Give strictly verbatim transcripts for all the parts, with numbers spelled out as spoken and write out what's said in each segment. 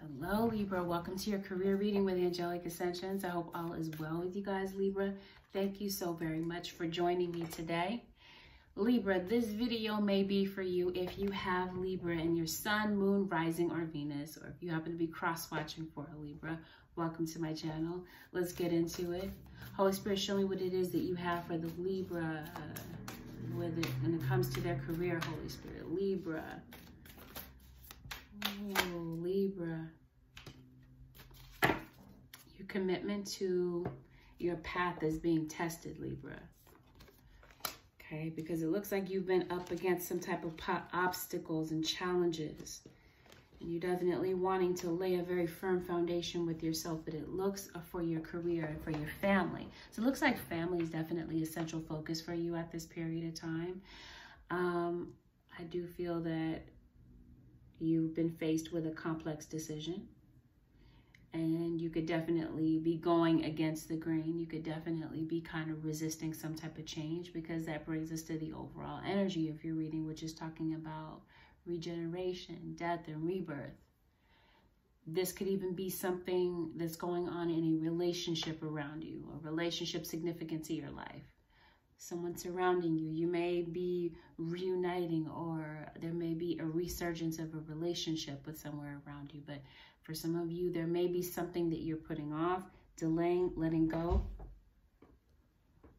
Hello, Libra. Welcome to your career reading with Angelic Ascensions. I hope all is well with you guys, Libra. Thank you so very much for joining me today. Libra, this video may be for you if you have Libra in your sun, moon, rising, or Venus, or if you happen to be cross-watching for a Libra. Welcome to my channel. Let's get into it. Holy Spirit, show me what it is that you have for the Libra uh, with it, when it comes to their career, Holy Spirit. Libra. Oh, Libra. Your commitment to your path is being tested, Libra. Okay, because it looks like you've been up against some type of obstacles and challenges. And you're definitely wanting to lay a very firm foundation with yourself, but it looks for your career and for your family. So it looks like family is definitely a central focus for you at this period of time. Um, I do feel that you've been faced with a complex decision, and you could definitely be going against the grain. You could definitely be kind of resisting some type of change, because that brings us to the overall energy of your reading, which is talking about regeneration, death, and rebirth. This could even be something that's going on in a relationship around you, a relationship significant to your life. Someone surrounding you, you may be reuniting, or there may be a resurgence of a relationship with somewhere around you. But for some of you, there may be something that you're putting off, delaying, letting go.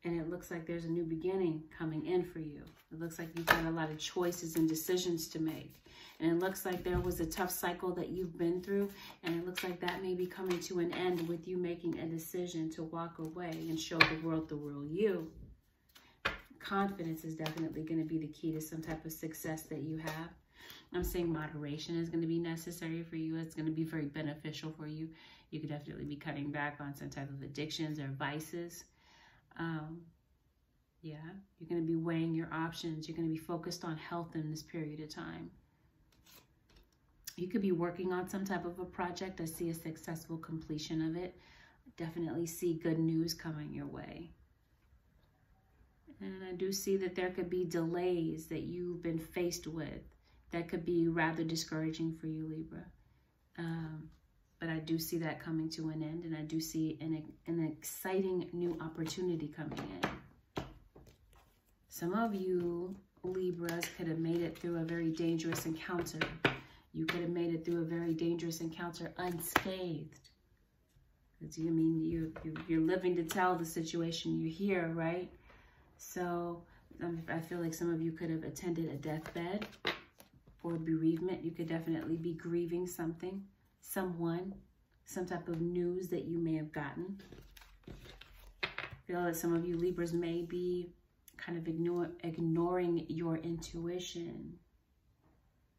And it looks like there's a new beginning coming in for you. It looks like you've got a lot of choices and decisions to make. And it looks like there was a tough cycle that you've been through. And it looks like that may be coming to an end with you making a decision to walk away and show the world the real you. Confidence is definitely going to be the key to some type of success that you have. I'm saying moderation is going to be necessary for you. It's going to be very beneficial for you. You could definitely be cutting back on some type of addictions or vices. Um, yeah, you're going to be weighing your options. You're going to be focused on health in this period of time. You could be working on some type of a project. I see a successful completion of it. I definitely see good news coming your way. And I do see that there could be delays that you've been faced with that could be rather discouraging for you, Libra. Um, but I do see that coming to an end, and I do see an, an exciting new opportunity coming in. Some of you, Libras, could have made it through a very dangerous encounter. You could have made it through a very dangerous encounter unscathed. Because, you mean, you, you, you're living to tell the situation. You're here, right? So um, I feel like some of you could have attended a deathbed or bereavement. You could definitely be grieving something, someone, some type of news that you may have gotten. I feel that some of you Libras may be kind of ignore, ignoring your intuition.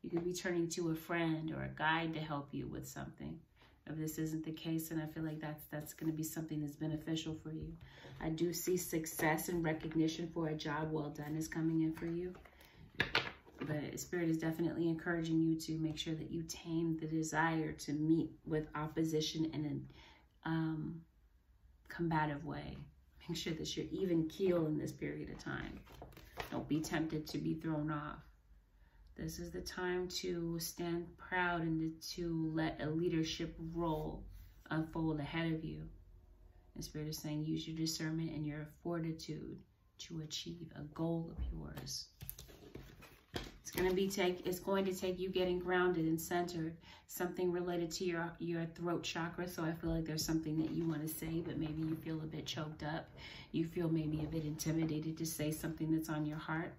You could be turning to a friend or a guide to help you with something. If this isn't the case, and I feel like that's that's going to be something that's beneficial for you. I do see success and recognition for a job well done is coming in for you. But Spirit is definitely encouraging you to make sure that you tame the desire to meet with opposition in an um, combative way. Make sure that you're even keel in this period of time. Don't be tempted to be thrown off. This is the time to stand proud and to let a leadership role unfold ahead of you. And Spirit is saying, use your discernment and your fortitude to achieve a goal of yours. It's going to be take. It's going to take you getting grounded and centered. Something related to your your throat chakra. So I feel like there's something that you want to say, but maybe you feel a bit choked up. You feel maybe a bit intimidated to say something that's on your heart.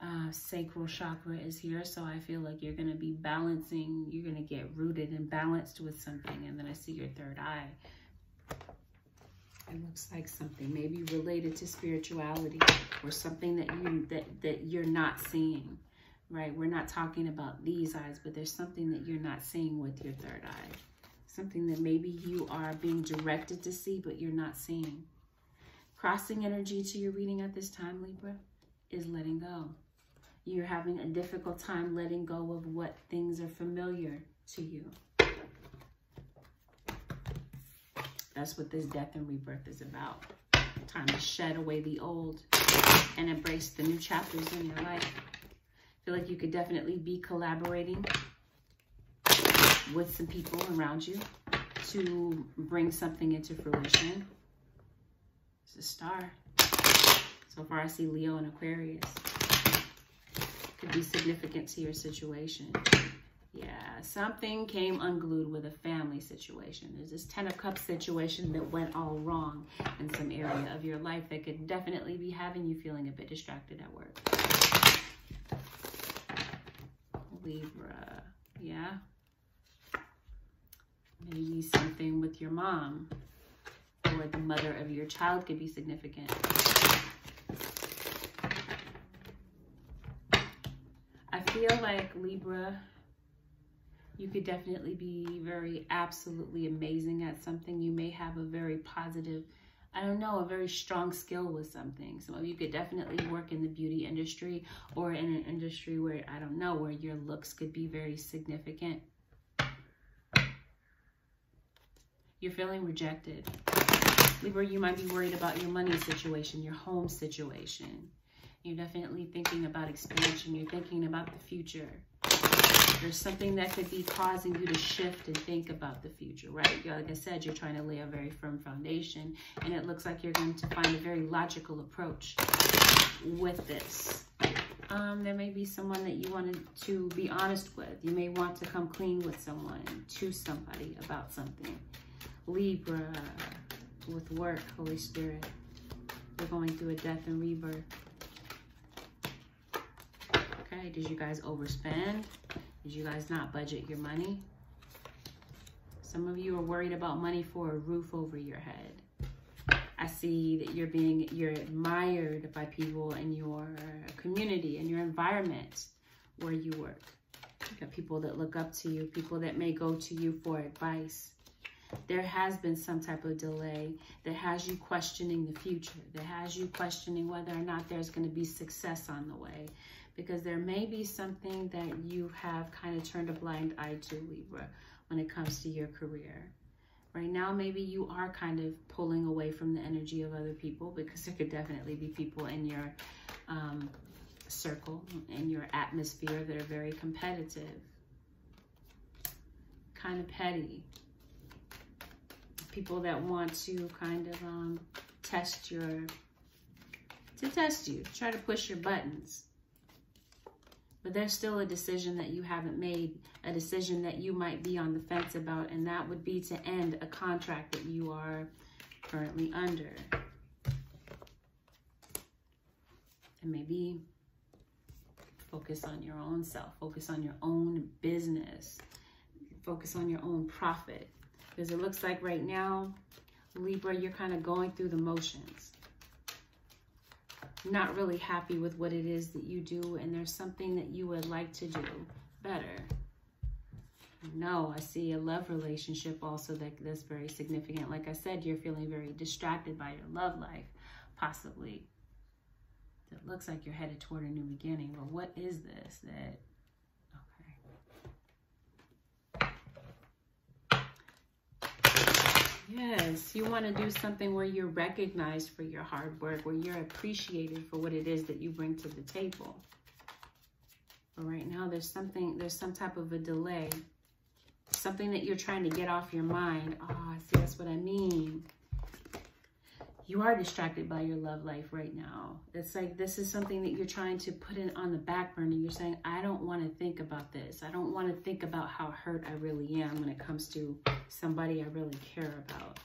Uh, sacral chakra is here, so I feel like you're going to be balancing, you're going to get rooted and balanced with something. And then I see your third eye. It looks like something maybe related to spirituality, or something that you that that you're not seeing, right? We're not talking about these eyes, but there's something that you're not seeing with your third eye, something that maybe you are being directed to see, but you're not seeing. Crossing energy to your reading at this time, Libra, is letting go. You're having a difficult time letting go of what things are familiar to you. That's what this death and rebirth is about. Time to shed away the old and embrace the new chapters in your life. I feel like you could definitely be collaborating with some people around you to bring something into fruition. It's a star. So far I see Leo and Aquarius. Could be significant to your situation. Yeah, something came unglued with a family situation. There's this Ten of Cups situation that went all wrong in some area of your life that could definitely be having you feeling a bit distracted at work. Libra, yeah. Maybe something with your mom or the mother of your child could be significant. I feel like Libra, you could definitely be very absolutely amazing at something. You may have a very positive, I don't know, a very strong skill with something. Some of you could definitely work in the beauty industry or in an industry where, I don't know, where your looks could be very significant. You're feeling rejected. Libra, you might be worried about your money situation, your home situation. You're definitely thinking about expansion. You're thinking about the future. There's something that could be causing you to shift and think about the future, right? Like I said, you're trying to lay a very firm foundation, and it looks like you're going to find a very logical approach with this. Um, there may be someone that you wanted to be honest with. You may want to come clean with someone, to somebody about something. Libra, with work, Holy Spirit. We're going through a death and rebirth. Okay, did you guys overspend? Did you guys not budget your money? Some of you are worried about money for a roof over your head. I see that you're being, you're admired by people in your community, in your environment where you work. You got people that look up to you, people that may go to you for advice. There has been some type of delay that has you questioning the future, that has you questioning whether or not there's going to be success on the way. Because there may be something that you have kind of turned a blind eye to, Libra, when it comes to your career. Right now, maybe you are kind of pulling away from the energy of other people, because there could definitely be people in your um, circle, in your atmosphere that are very competitive, kind of petty. People that want to kind of um, test your, to test you, try to push your buttons. But there's still a decision that you haven't made, a decision that you might be on the fence about, and that would be to end a contract that you are currently under. And maybe focus on your own self, focus on your own business, focus on your own profit. Because it looks like right now, Libra, you're kind of going through the motions. Not really happy with what it is that you do, and there's something that you would like to do better. No, I see a love relationship also that, that's very significant. Like I said, you're feeling very distracted by your love life, possibly. It looks like you're headed toward a new beginning, but what is this that... Yes, you want to do something where you're recognized for your hard work, where you're appreciated for what it is that you bring to the table. But right now, there's something, there's some type of a delay, something that you're trying to get off your mind. Ah, see, that's what I mean. You are distracted by your love life right now. It's like this is something that you're trying to put in on the back burner. You're saying, I don't want to think about this. I don't want to think about how hurt I really am when it comes to somebody I really care about.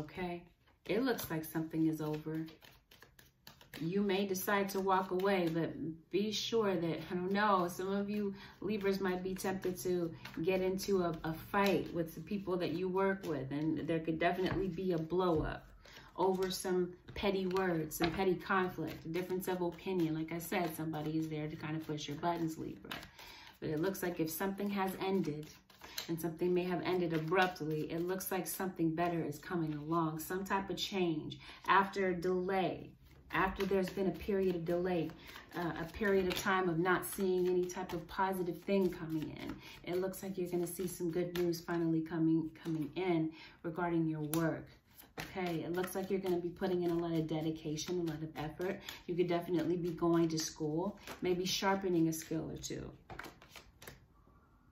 Okay, it looks like something is over. You may decide to walk away, but be sure that, I don't know, some of you Libras might be tempted to get into a, a fight with the people that you work with, and there could definitely be a blow up over some petty words, some petty conflict, a difference of opinion. Like I said, somebody is there to kind of push your buttons, Libra. But it looks like if something has ended, and something may have ended abruptly, it looks like something better is coming along, some type of change after delay. After there's been a period of delay, uh, a period of time of not seeing any type of positive thing coming in, it looks like you're going to see some good news finally coming coming in regarding your work, Okay, it looks like you're going to be putting in a lot of dedication, a lot of effort. You could definitely be going to school, maybe sharpening a skill or two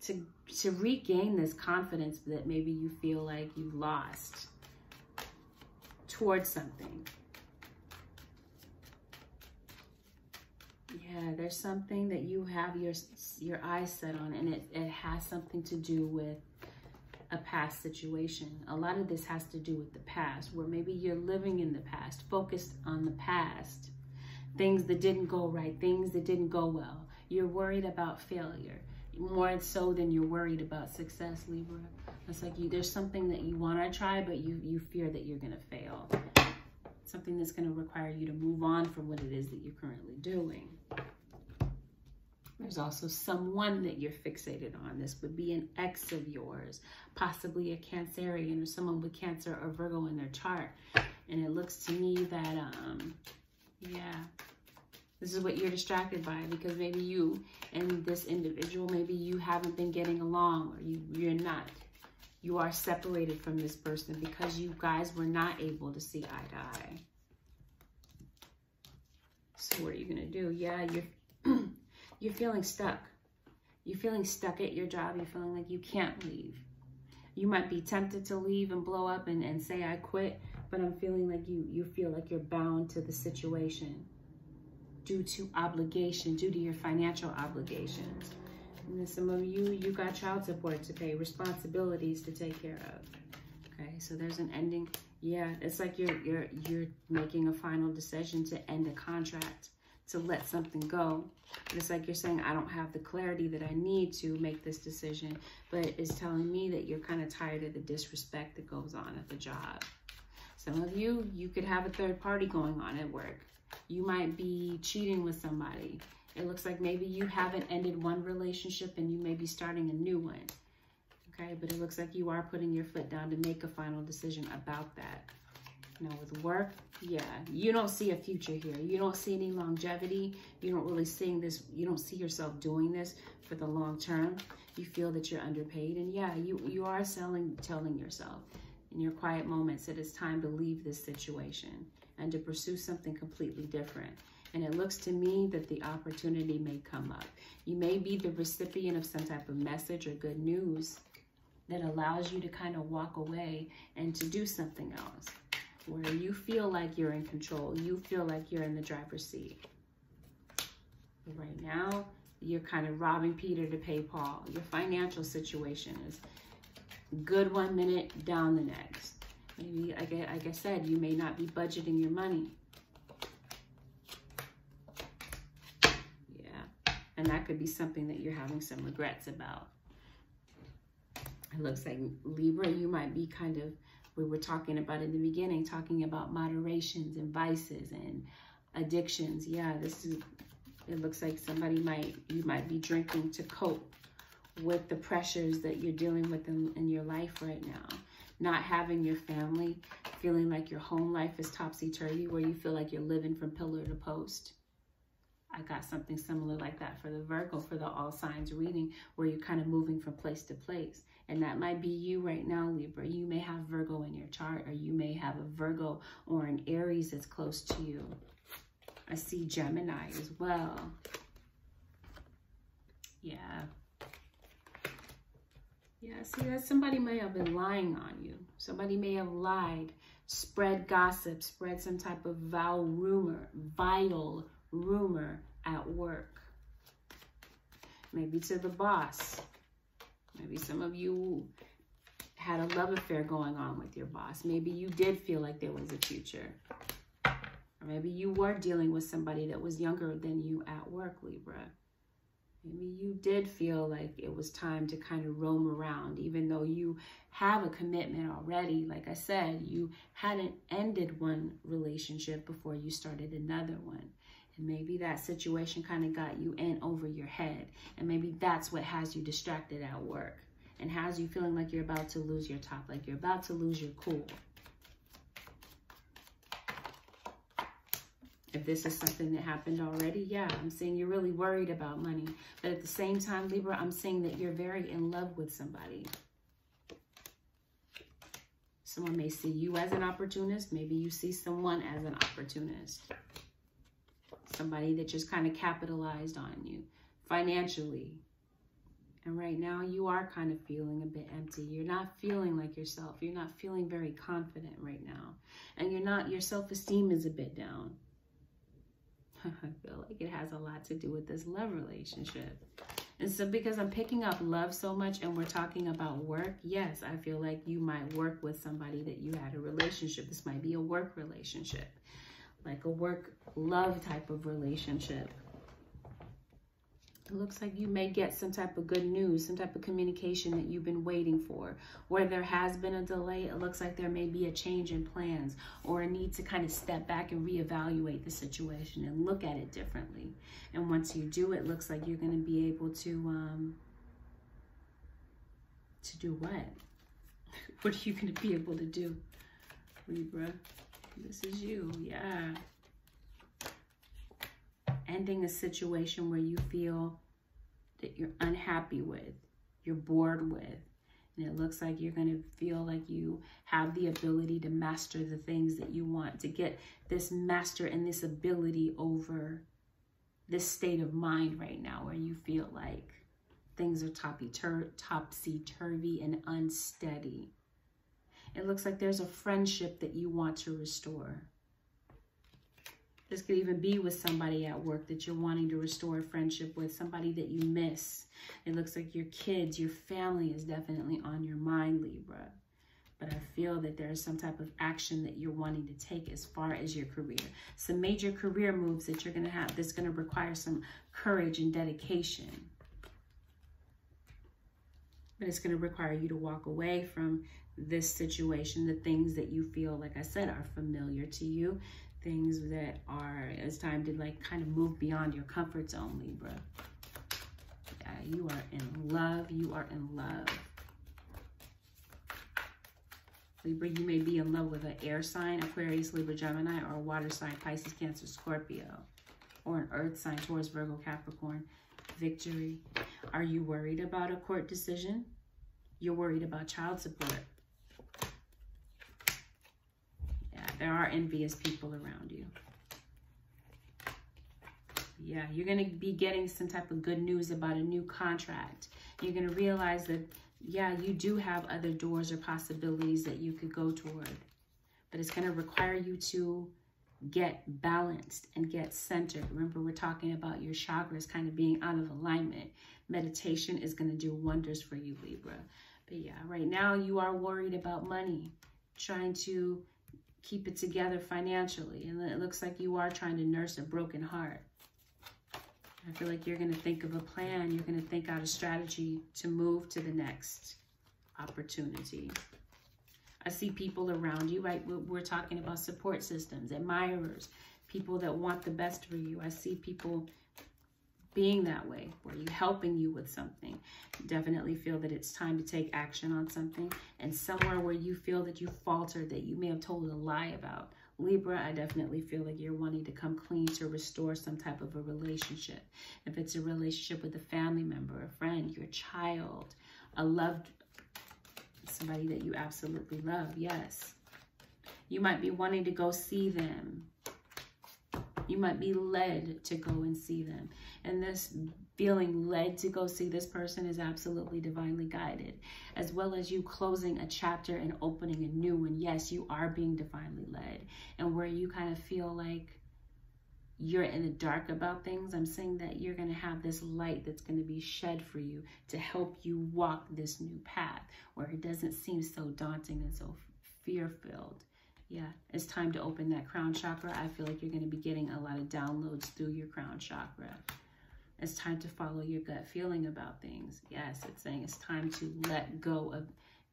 to, to regain this confidence that maybe you feel like you've lost towards something. Yeah, there's something that you have your, your eyes set on, and it, it has something to do with a past situation. A lot of this has to do with the past, where maybe you're living in the past, focused on the past, things that didn't go right, things that didn't go well. You're worried about failure more so than you're worried about success, Libra. It's like you, there's something that you want to try, but you, you fear that you're going to fail. Something that's going to require you to move on from what it is that you're currently doing. There's also someone that you're fixated on. This would be an ex of yours, possibly a Cancerian or someone with Cancer or Virgo in their chart. And it looks to me that, um, yeah, this is what you're distracted by, because maybe you and this individual, maybe you haven't been getting along, or you, you're not. You are separated from this person because you guys were not able to see eye to eye. So what are you going to do? Yeah, you're, you're feeling stuck. You're feeling stuck at your job. You're feeling like you can't leave. You might be tempted to leave and blow up and, and say, I quit, but I'm feeling like you, you feel like you're bound to the situation due to obligation, due to your financial obligations. And then some of you, you got child support to pay, responsibilities to take care of. Okay, so there's an ending. Yeah, it's like you're you're you're making a final decision to end a contract, to let something go. And it's like you're saying, I don't have the clarity that I need to make this decision, but it's telling me that you're kind of tired of the disrespect that goes on at the job. Some of you, you could have a third party going on at work. You might be cheating with somebody. It looks like maybe you haven't ended one relationship and you may be starting a new one, okay? But it looks like you are putting your foot down to make a final decision about that. Now with work, yeah, you don't see a future here. You don't see any longevity. You don't really seeing this. You don't see yourself doing this for the long term. You feel that you're underpaid, and yeah, you, you are selling, telling yourself in your quiet moments that it's time to leave this situation and to pursue something completely different. And it looks to me that the opportunity may come up. You may be the recipient of some type of message or good news that allows you to kind of walk away and to do something else, where you feel like you're in control. You feel like you're in the driver's seat. Right now, you're kind of robbing Peter to pay Paul. Your financial situation is good one minute, down the next. Maybe, like I said, you may not be budgeting your money. And that could be something that you're having some regrets about. It looks like, Libra, you might be kind of, we were talking about in the beginning, talking about moderations and vices and addictions. Yeah, this is, it looks like somebody might, you might be drinking to cope with the pressures that you're dealing with in, in your life right now. Not having your family, feeling like your home life is topsy-turvy, where you feel like you're living from pillar to post. I got something similar like that for the Virgo, for the all signs reading, where you're kind of moving from place to place. And that might be you right now, Libra. You may have Virgo in your chart, or you may have a Virgo or an Aries that's close to you. I see Gemini as well. Yeah. Yeah, see that somebody may have been lying on you. Somebody may have lied, spread gossip, spread some type of vile rumor, vile rumor at work, maybe to the boss. Maybe some of you had a love affair going on with your boss. Maybe you did feel like there was a future, or maybe you were dealing with somebody that was younger than you at work, Libra. Maybe you did feel like it was time to kind of roam around, even though you have a commitment already. Like I said, you hadn't ended one relationship before you started another one. And maybe that situation kind of got you in over your head. And maybe that's what has you distracted at work and has you feeling like you're about to lose your top, like you're about to lose your cool. If this is something that happened already, yeah, I'm seeing you're really worried about money. But at the same time, Libra, I'm seeing that you're very in love with somebody. Someone may see you as an opportunist. Maybe you see someone as an opportunist. Somebody that just kind of capitalized on you financially. And right now you are kind of feeling a bit empty. You're not feeling like yourself. You're not feeling very confident right now. And you're not, your self-esteem is a bit down. I feel like it has a lot to do with this love relationship. And so because I'm picking up love so much and we're talking about work, yes, I feel like you might work with somebody that you had a relationship. This might be a work relationship, like a work love type of relationship. It looks like you may get some type of good news, some type of communication that you've been waiting for. Where there has been a delay, it looks like there may be a change in plans or a need to kind of step back and reevaluate the situation and look at it differently. And once you do, it looks like you're going to be able to, um, to do what? What are you going to be able to do, Libra? This is you, yeah. Ending a situation where you feel that you're unhappy with, you're bored with, and it looks like you're going to feel like you have the ability to master the things that you want, to get this master and this ability over this state of mind right now where you feel like things are topsy-turvy and unsteady. It looks like there's a friendship that you want to restore. This could even be with somebody at work that you're wanting to restore a friendship with, somebody that you miss. It looks like your kids, your family is definitely on your mind, Libra. But I feel that there is some type of action that you're wanting to take as far as your career. Some major career moves that you're going to have that's going to require some courage and dedication. But it's going to require you to walk away from this situation, the things that you feel, like I said, are familiar to you. Things that are, it's time to like kind of move beyond your comfort zone, Libra. Yeah, you are in love. You are in love. Libra, you may be in love with an air sign, Aquarius, Libra, Gemini, or a water sign, Pisces, Cancer, Scorpio, or an earth sign, Taurus, Virgo, Capricorn. Victory. Are you worried about a court decision? You're worried about child support. There are envious people around you. Yeah, you're going to be getting some type of good news about a new contract. You're going to realize that, yeah, you do have other doors or possibilities that you could go toward. But it's going to require you to get balanced and get centered. Remember, we're talking about your chakras kind of being out of alignment. Meditation is going to do wonders for you, Libra. But yeah, right now you are worried about money, trying to keep it together financially. And it looks like you are trying to nurse a broken heart. I feel like you're going to think of a plan. You're going to think out a strategy to move to the next opportunity. I see people around you, right? We're talking about support systems, admirers, people that want the best for you. I see people being that way, where you're helping you with something. You definitely feel that it's time to take action on something, and somewhere where you feel that you faltered, that you may have told a lie about. Libra, I definitely feel like you're wanting to come clean to restore some type of a relationship. If it's a relationship with a family member, a friend, your child, a loved, somebody that you absolutely love, yes. You might be wanting to go see them. You might be led to go and see them. And this feeling led to go see this person is absolutely divinely guided, as well as you closing a chapter and opening a new one. Yes, you are being divinely led. And where you kind of feel like you're in the dark about things, I'm saying that you're going to have this light that's going to be shed for you to help you walk this new path where it doesn't seem so daunting and so fear-filled. Yeah, it's time to open that crown chakra. I feel like you're going to be getting a lot of downloads through your crown chakra. It's time to follow your gut feeling about things. Yes, it's saying it's time to let go of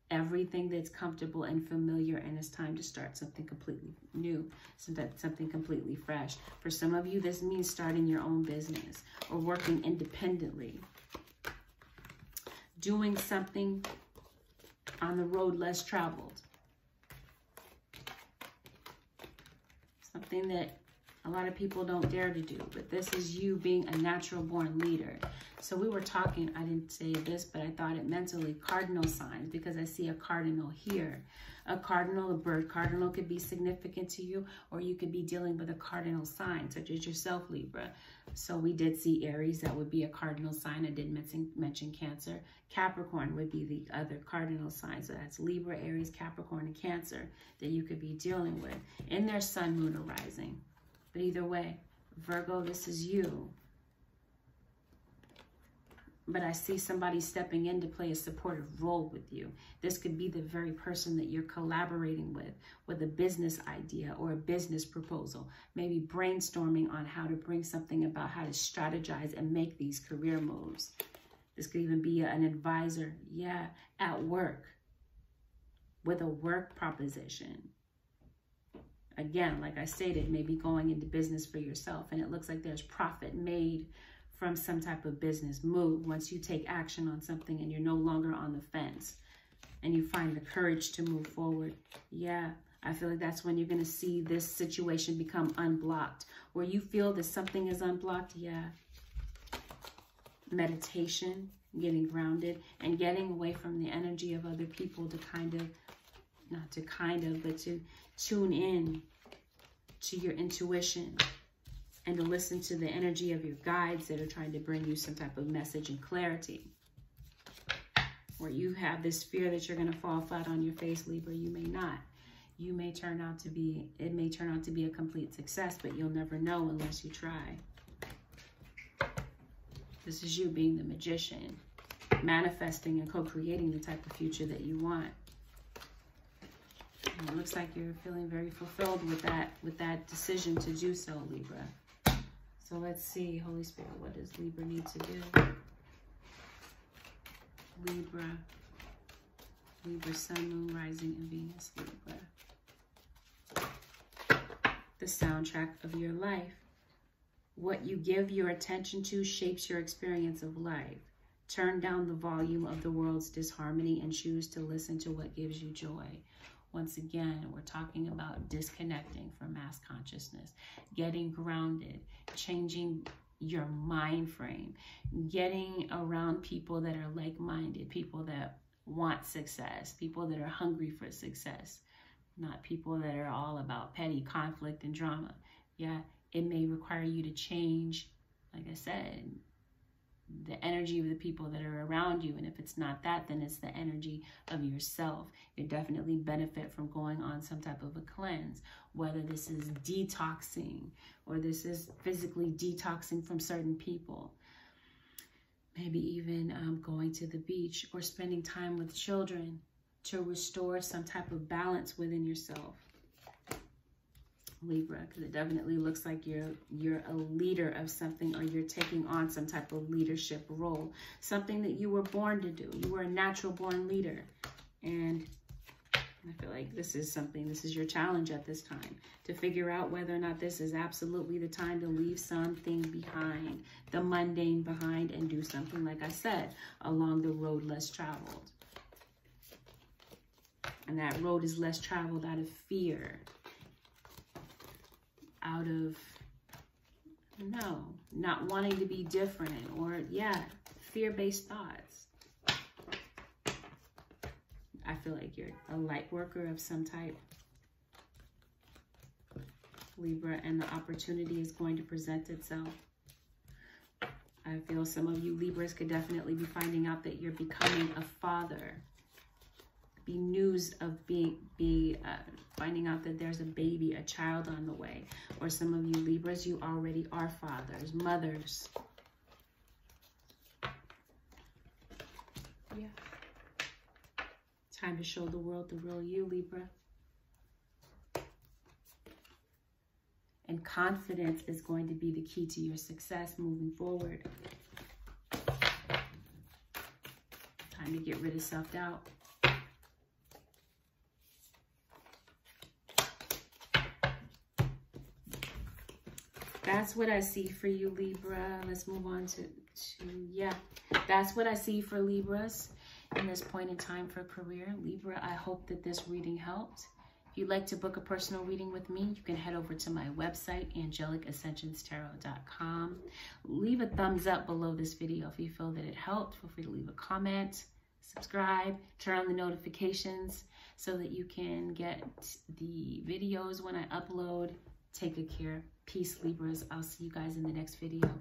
everything that's comfortable and familiar, and it's time to start something completely new, something completely fresh. For some of you, this means starting your own business or working independently, doing something on the road less traveled. Something that a lot of people don't dare to do, but this is you being a natural born leader. So we were talking, I didn't say this, but I thought it mentally, cardinal signs, because I see a cardinal here. A cardinal, a bird cardinal could be significant to you, or you could be dealing with a cardinal sign, such as yourself, Libra. So we did see Aries, that would be a cardinal sign. I did mention, mention Cancer. Capricorn would be the other cardinal sign. So that's Libra, Aries, Capricorn, and Cancer that you could be dealing with in their sun, moon, or rising. But either way, Virgo, this is you. But I see somebody stepping in to play a supportive role with you. This could be the very person that you're collaborating with, with a business idea or a business proposal, maybe brainstorming on how to bring something about how to strategize and make these career moves. This could even be an advisor, yeah, at work, with a work proposition. Again, like I stated, maybe going into business for yourself, and it looks like there's profit made from some type of business move once you take action on something and you're no longer on the fence and you find the courage to move forward. Yeah, I feel like that's when you're going to see this situation become unblocked, where you feel that something is unblocked. Yeah. Meditation, getting grounded, and getting away from the energy of other people to kind of, not to kind of, but to tune in to your intuition, and to listen to the energy of your guides that are trying to bring you some type of message and clarity. Where you have this fear that you're going to fall flat on your face, Libra, you may not. You may turn out to be, it may turn out to be a complete success, but you'll never know unless you try. This is you being the magician, manifesting and co-creating the type of future that you want. And it looks like you're feeling very fulfilled with that, with that decision to do so, Libra. So let's see, Holy Spirit, what does Libra need to do? Libra, Libra, Sun, Moon, Rising, and Venus, Libra. The soundtrack of your life. What you give your attention to shapes your experience of life. Turn down the volume of the world's disharmony and choose to listen to what gives you joy. Once again, we're talking about disconnecting from mass consciousness, getting grounded, changing your mind frame, getting around people that are like-minded, people that want success, people that are hungry for success, not people that are all about petty conflict and drama. Yeah, it may require you to change, like I said, the energy of the people that are around you. And if it's not that, then it's the energy of yourself. You definitely benefit from going on some type of a cleanse, whether this is detoxing or this is physically detoxing from certain people. Maybe even um, going to the beach or spending time with children to restore some type of balance within yourself, Libra, because it definitely looks like you're you're a leader of something, or you're taking on some type of leadership role, something that you were born to do. You were a natural born leader. And I feel like this is something, this is your challenge at this time, to figure out whether or not this is absolutely the time to leave something behind, the mundane behind, and do something, like I said, along the road less traveled. And that road is less traveled out of fear. Out of, no, not wanting to be different, or, yeah, fear-based thoughts. I feel like you're a light worker of some type, Libra, and the opportunity is going to present itself. I feel some of you Libras could definitely be finding out that you're becoming a father. Be news of being, be uh, finding out that there's a baby, a child on the way. Or some of you Libras, you already are fathers, mothers. Yeah. Time to show the world the real you, Libra. And confidence is going to be the key to your success moving forward. Time to get rid of self-doubt. That's what I see for you, Libra. Let's move on to, to, yeah. That's what I see for Libras in this point in time for career. Libra, I hope that this reading helped. If you'd like to book a personal reading with me, you can head over to my website, angelic ascensions tarot dot com. Leave a thumbs up below this video if you feel that it helped. Feel free to leave a comment, subscribe, turn on the notifications so that you can get the videos when I upload. Take good care. Peace, Libras. I'll see you guys in the next video.